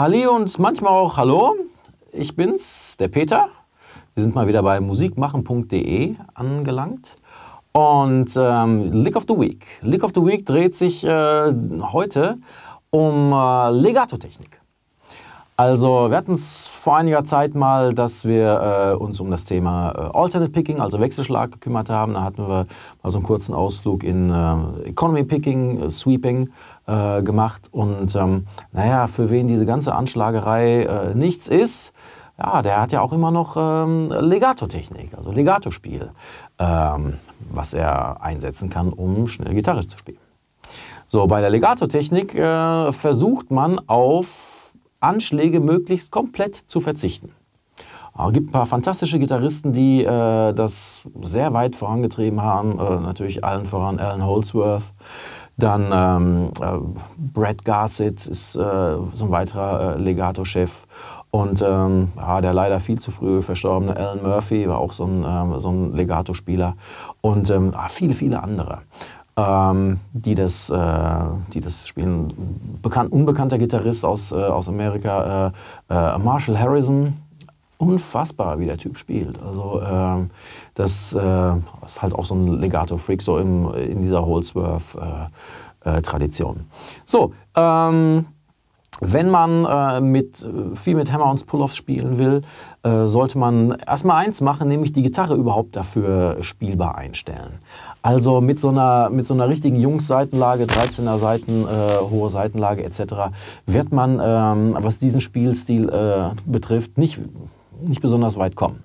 Hallihalli und manchmal auch Hallo, ich bin's, der Peter. Wir sind mal wieder bei musikmachen.de angelangt. Und Lick of the Week. Lick of the Week dreht sich heute um Legato-Technik. Also wir hatten es vor einiger Zeit mal, dass wir uns um das Thema Alternate Picking, also Wechselschlag, gekümmert haben. Da hatten wir mal so einen kurzen Ausflug in Economy Picking, Sweeping gemacht. Und naja, für wen diese ganze Anschlagerei nichts ist, ja, der hat ja auch immer noch Legato-Technik, also Legato-Spiel, was er einsetzen kann, um schnell Gitarre zu spielen. So, bei der Legato-Technik versucht man auf Anschläge möglichst komplett zu verzichten. Es gibt ein paar fantastische Gitarristen, die das sehr weit vorangetrieben haben, natürlich allen voran Alan Holdsworth. Dann Brett Garsed ist so ein weiterer Legato-Chef. Und ja, der leider viel zu früh verstorbene Alan Murphy war auch so ein Legato-Spieler. Und viele andere, die das spielen. Unbekannter Gitarrist aus Amerika, Marshall Harrison. Unfassbar, wie der Typ spielt. Also das ist halt auch so ein Legato-Freak, so in dieser Holdsworth-Tradition. So, wenn man viel mit Hammer-Ons Pull-Offs spielen will, sollte man erstmal eins machen, nämlich die Gitarre überhaupt dafür spielbar einstellen. Also mit so einer richtigen Jungs-Seitenlage, 13er Seiten, hohe Seitenlage etc. wird man, was diesen Spielstil betrifft, nicht besonders weit kommen.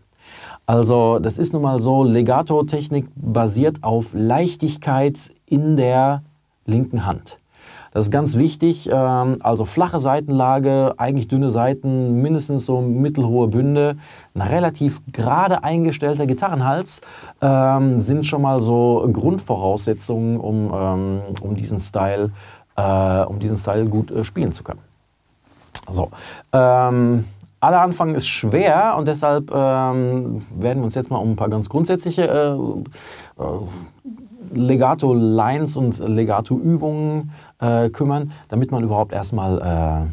Also das ist nun mal so, Legato-Technik basiert auf Leichtigkeit in der linken Hand. Das ist ganz wichtig, also flache Saitenlage, eigentlich dünne Saiten, mindestens so mittelhohe Bünde, ein relativ gerade eingestellter Gitarrenhals sind schon mal so Grundvoraussetzungen, um diesen Style gut spielen zu können. So, aller Anfang ist schwer und deshalb werden wir uns jetzt mal um ein paar ganz grundsätzliche Legato-Lines und Legato-Übungen kümmern, damit man überhaupt erstmal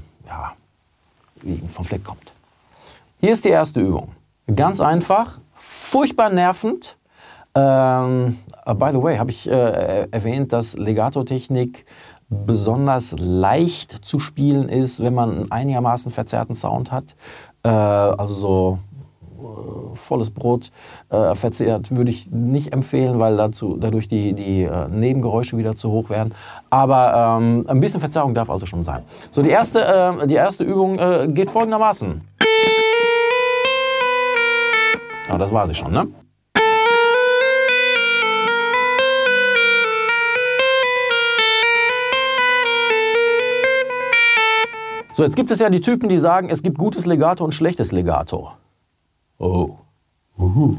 vom Fleck kommt. Hier ist die erste Übung. Ganz einfach, furchtbar nervend. By the way, habe ich erwähnt, dass Legato-Technik besonders leicht zu spielen ist, wenn man einen einigermaßen verzerrten Sound hat. Also so volles Brot verzehrt würde ich nicht empfehlen, weil dadurch die Nebengeräusche wieder zu hoch werden. Aber ein bisschen Verzerrung darf also schon sein. So, die erste Übung geht folgendermaßen. Ja, das war sie schon, ne? So, jetzt gibt es ja die Typen, die sagen, es gibt gutes Legato und schlechtes Legato. Oh. Uhu.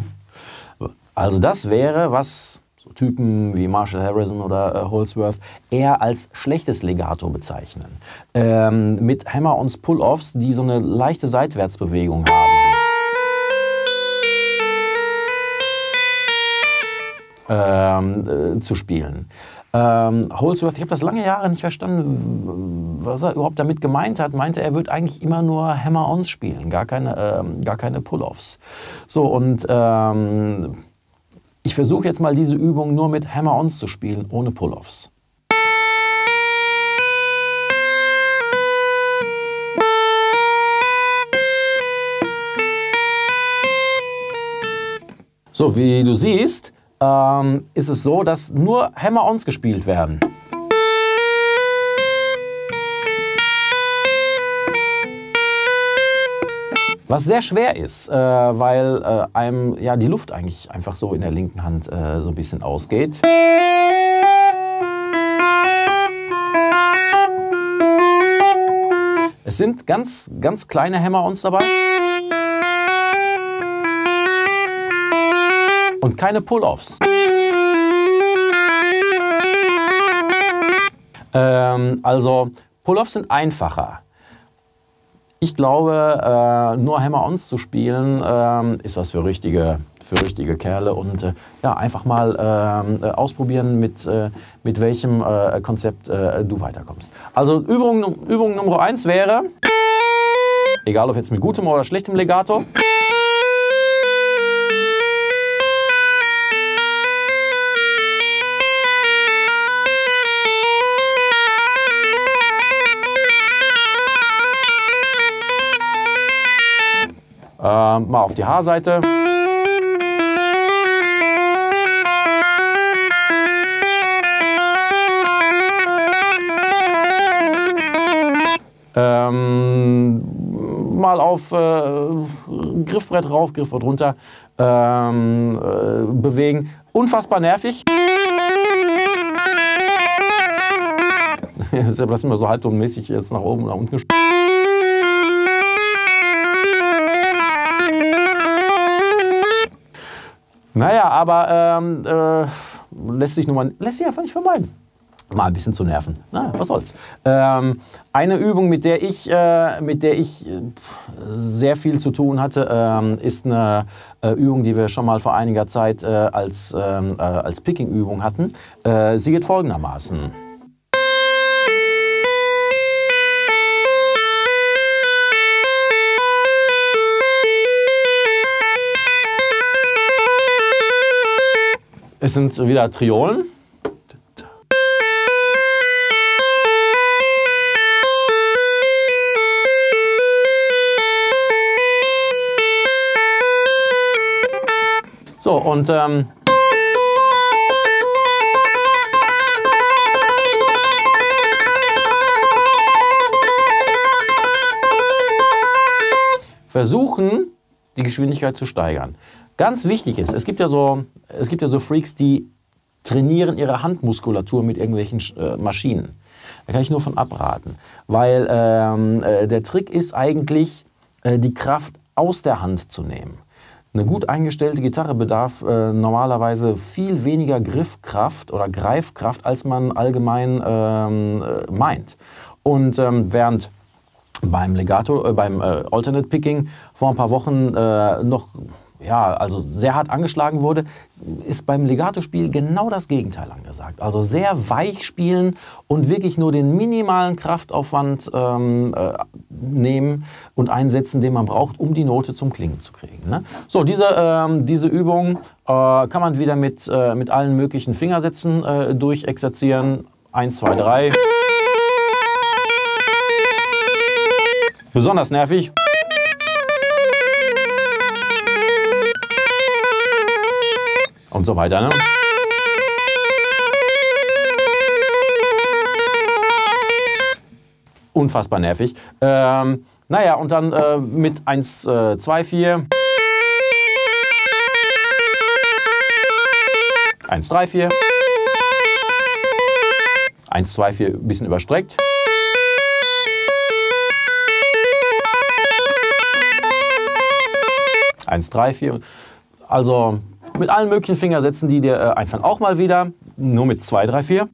Also das wäre, was so Typen wie Marshall Harrison oder Holdsworth eher als schlechtes Legato bezeichnen. Mit Hammer-Ons Pull-Offs, die so eine leichte Seitwärtsbewegung haben, zu spielen. Holdsworth, ich habe das lange Jahre nicht verstanden, was er überhaupt damit gemeint hat, meinte, er würde eigentlich immer nur Hammer-Ons spielen, gar keine Pull-Offs. So, und ich versuche jetzt mal diese Übung nur mit Hammer-Ons zu spielen, ohne Pull-Offs. So, wie du siehst, ist es so, dass nur Hammer-Ons gespielt werden. Was sehr schwer ist, weil einem ja die Luft eigentlich einfach so in der linken Hand so ein bisschen ausgeht. Es sind ganz, ganz kleine Hammer-Ons dabei. Und keine Pull-Offs. Also Pull-Offs sind einfacher. Ich glaube, nur Hammer-Ons zu spielen, ist was für richtige Kerle. Und ja, einfach mal ausprobieren, mit welchem Konzept du weiterkommst. Also Übung Nummer 1 wäre... Egal ob jetzt mit gutem oder schlechtem Legato. Mal auf die H-Seite. Mal auf Griffbrett rauf, Griffbrett runter bewegen. Unfassbar nervig. Das ist immer so halbtonmäßig jetzt nach oben und nach unten gespielt. Naja, aber lässt sich einfach nicht vermeiden. Mal ein bisschen zu nerven. Na, was soll's. Eine Übung, mit der ich sehr viel zu tun hatte, ist eine Übung, die wir schon mal vor einiger Zeit als Picking-Übung hatten. Sie geht folgendermaßen. Es sind wieder Triolen. So, und versuchen, die Geschwindigkeit zu steigern. Ganz wichtig ist, es gibt ja so Freaks, die trainieren ihre Handmuskulatur mit irgendwelchen Maschinen. Da kann ich nur von abraten, weil der Trick ist eigentlich, die Kraft aus der Hand zu nehmen. Eine gut eingestellte Gitarre bedarf normalerweise viel weniger Griffkraft oder Greifkraft, als man allgemein meint. Und während beim Legato, beim Alternate Picking vor ein paar Wochen noch ja, also sehr hart angeschlagen wurde, ist beim Legato-Spiel genau das Gegenteil angesagt. Also sehr weich spielen und wirklich nur den minimalen Kraftaufwand nehmen und einsetzen, den man braucht, um die Note zum Klingen zu kriegen. Ne? So, diese Übung kann man wieder mit allen möglichen Fingersätzen durchexerzieren. 1, 2, 3. Besonders nervig. Und so weiter, ne? Unfassbar nervig. Naja, und dann mit 1, 2, 4. 1, 3, 4. 1, 2, 4, ein bisschen überstreckt. Eins, drei, vier. Also mit allen möglichen Fingersätzen, die dir einfallen, auch mal wieder. Nur mit 2, 3, 4.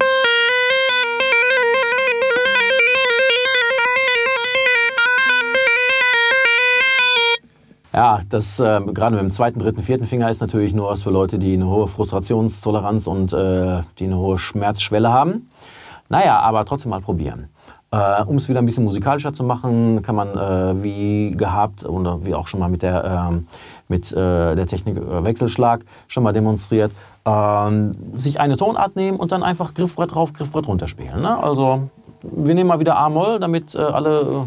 Ja, das gerade mit dem zweiten, dritten, vierten Finger ist natürlich nur was für Leute, die eine hohe Frustrationstoleranz und die eine hohe Schmerzschwelle haben. Naja, aber trotzdem mal probieren. Um es wieder ein bisschen musikalischer zu machen, kann man wie gehabt oder wie auch schon mal mit der Technik Wechselschlag schon mal demonstriert, sich eine Tonart nehmen und dann einfach Griffbrett rauf, Griffbrett runter spielen. Ne? Also wir nehmen mal wieder A-Moll, damit alle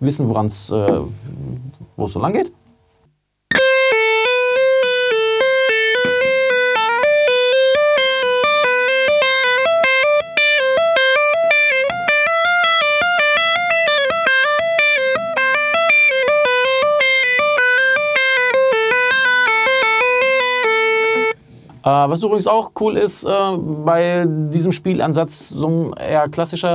wissen, wo es so lang geht. Was übrigens auch cool ist, bei diesem Spielansatz so eine eher klassische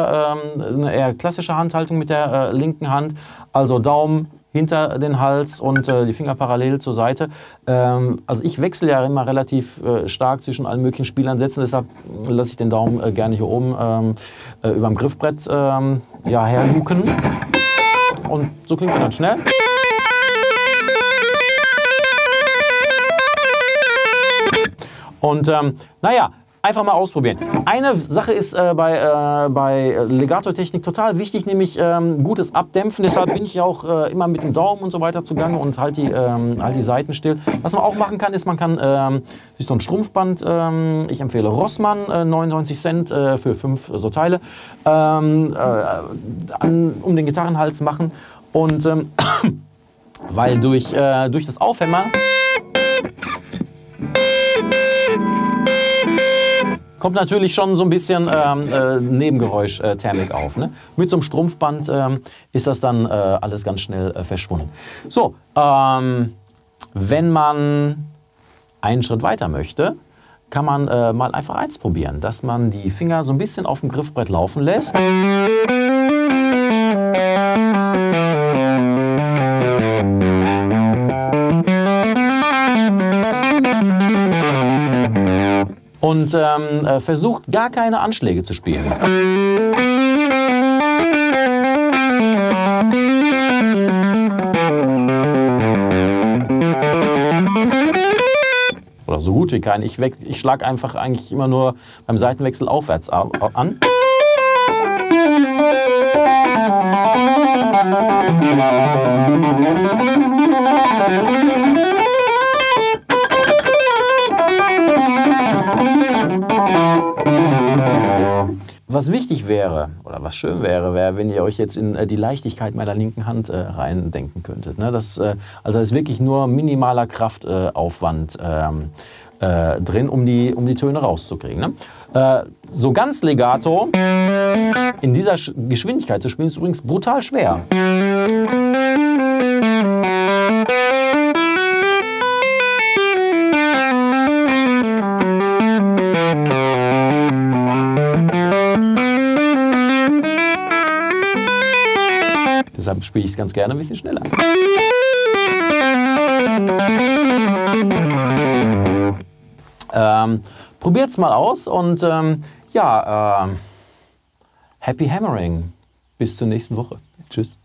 Handhaltung mit der linken Hand, also Daumen hinter den Hals und die Finger parallel zur Seite. Also ich wechsle ja immer relativ stark zwischen allen möglichen Spielansätzen, deshalb lasse ich den Daumen gerne hier oben über dem Griffbrett ja, herluken. Und so klingt er dann schnell. Und naja, Einfach mal ausprobieren. Eine Sache ist bei Legato-Technik total wichtig, nämlich gutes Abdämpfen. Deshalb bin ich ja auch immer mit dem Daumen und so weiter zugange und halt die Saiten still. Was man auch machen kann, ist, man kann sich so ein Schrumpfband, ich empfehle Rossmann, 99 Cent für 5 so Teile, um den Gitarrenhals machen. Und weil durch das Aufhämmern kommt natürlich schon so ein bisschen Nebengeräusch-Thermik auf. Ne? Mit so einem Strumpfband ist das dann alles ganz schnell verschwunden. So, wenn man einen Schritt weiter möchte, kann man mal einfach eins probieren, dass man die Finger so ein bisschen auf dem Griffbrett laufen lässt. Und versucht, gar keine Anschläge zu spielen. Oder so gut wie keinen. Ich schlage einfach eigentlich immer nur beim Seitenwechsel aufwärts an. Was wichtig wäre, oder was schön wäre, wenn ihr euch jetzt in die Leichtigkeit meiner linken Hand reindenken könntet. Ne? Also da ist wirklich nur minimaler Kraftaufwand drin, um die Töne rauszukriegen. Ne? So ganz Legato in dieser Geschwindigkeit zu spielen, ist übrigens brutal schwer. Deshalb spiele ich es ganz gerne ein bisschen schneller. Probiert es mal aus und happy hammering. Bis zur nächsten Woche. Tschüss.